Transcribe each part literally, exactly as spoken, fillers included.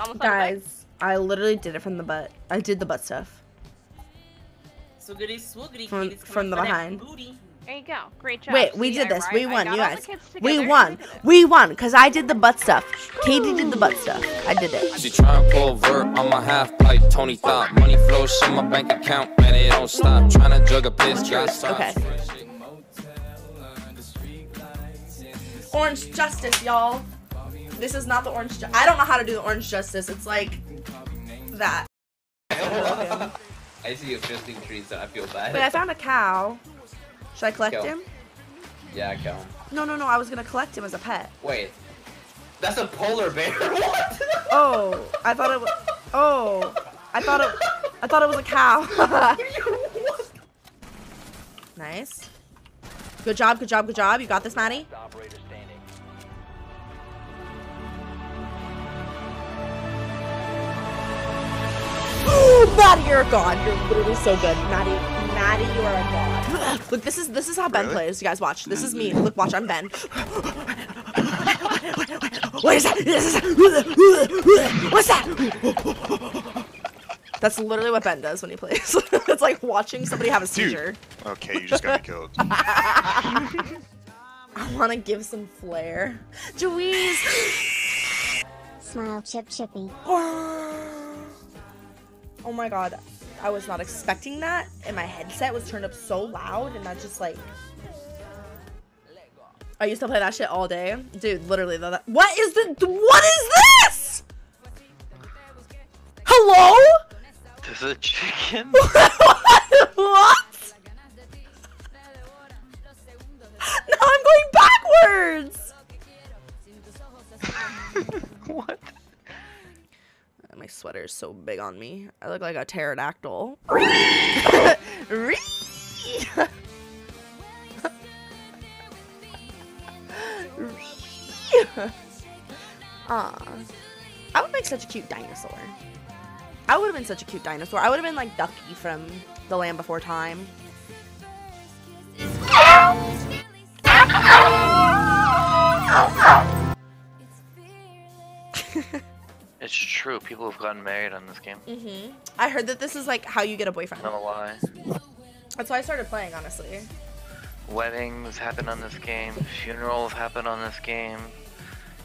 almost guys, I literally did it from the butt. I did the butt stuff. Swoogity, swoogity, from, from the behind. Booty. There you go. Great job. Wait, we See, did this. I, we won, you guys. We won. We won, because I did the butt stuff. Katie did the butt stuff. I did it. She try and pull vert on my half pipe, Tony thought. Money flows in my bank account, man, it don't stop. Trying to jug a piss, guys. Okay. Orange Justice, y'all. This is not the orange ju- I don't know how to do the orange justice. It's like that. I see a fifteen trees, so I feel bad. But I found a cow. Should I collect him? Yeah, cow. No, no, no. I was gonna collect him as a pet. Wait, that's a polar bear. What? Oh, I thought it was. Oh, I thought it. I thought it was a cow. Nice. Good job. Good job. Good job. You got this, Maddie. Maddie, you're a god. You're literally so good. Maddie, Maddie, you are a god. Look, this is this is how Ben really? plays. You guys watch. This is me. Look, watch. I'm Ben. What is that? This is What's that? That's literally what Ben does when he plays. It's like watching somebody have a seizure. Dude. Okay, you just got me killed. I want to give some flair. Joey's smile, chip, chippy. Oh my god, I was not expecting that, and my headset was turned up so loud, and that just like... I used to play that shit all day. Dude, literally though, that... What is the- What is this?! Hello?! Is it chicken? What?! No, I'm going backwards! What? My sweater is so big on me. I look like a pterodactyl. Aw. I would make such a cute dinosaur. I would have been such a cute dinosaur. I would have been like Ducky from The Land Before Time. It's true. People have gotten married on this game. Mm-hmm. I heard that this is like how you get a boyfriend. Not a lie. That's why I started playing, honestly. Weddings happen on this game. Funerals happen on this game.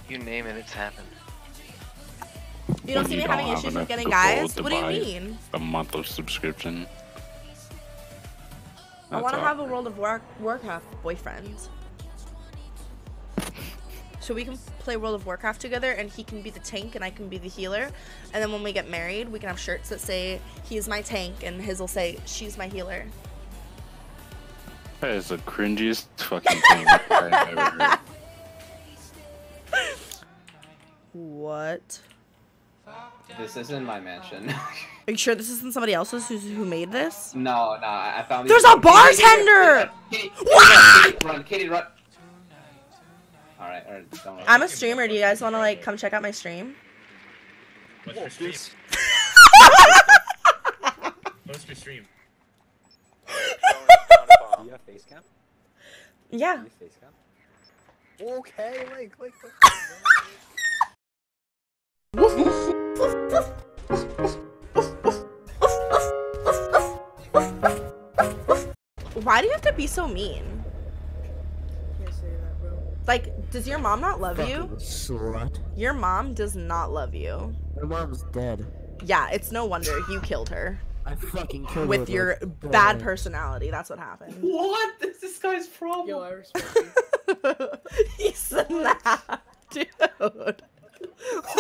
You name it, it's happened. You don't when see me don't having issues with getting guys? What do you mean? A month of subscription. That's I want to have a World of War Warcraft boyfriend. So we can play World of Warcraft together, and he can be the tank and I can be the healer. And then when we get married, we can have shirts that say, he's my tank, and his will say, she's my healer. That is the cringiest fucking thing I've ever heard. What? This isn't my mansion. Are you sure this isn't somebody else's who's, who made this? No, no, I found- There's a bartender! Kitty, Kitty, Kitty, Kitty, run, Kitty, run. All right, all right, don't I'm a streamer. Do you guys want to like come check out my stream? What's your stream? What's your stream? Do you have face cam? Yeah. Do you have face cam? Okay, like, like. Woof, woof, woof, woof. Why do you have to be so mean? Like, does your mom not love you? Slut. Your mom does not love you. My mom's dead. Yeah, it's no wonder you killed her. I fucking killed her. With your bad personality, that's what happened. What? That's this guy's problem. Yo, I respect you. He snapped, dude. What?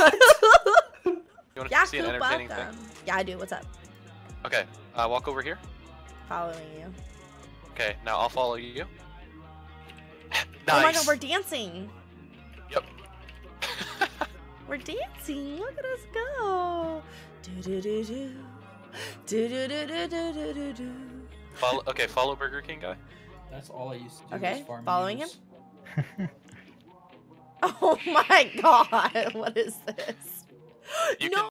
You wanna yeah, see an entertaining thing? Yeah, I do. What's up? Okay, uh, walk over here. Following you. Okay, now I'll follow you. Nice. Oh my god, we're dancing! Yep. We're dancing! Look at us go! Do-do-do-do. Do-do-do-do-do-do-do. Follow, okay, follow Burger King guy. That's all I used to do. Okay, following news. him? Oh my god, what is this? You no!